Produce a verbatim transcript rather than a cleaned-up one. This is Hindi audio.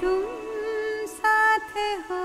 तुम साथ हो।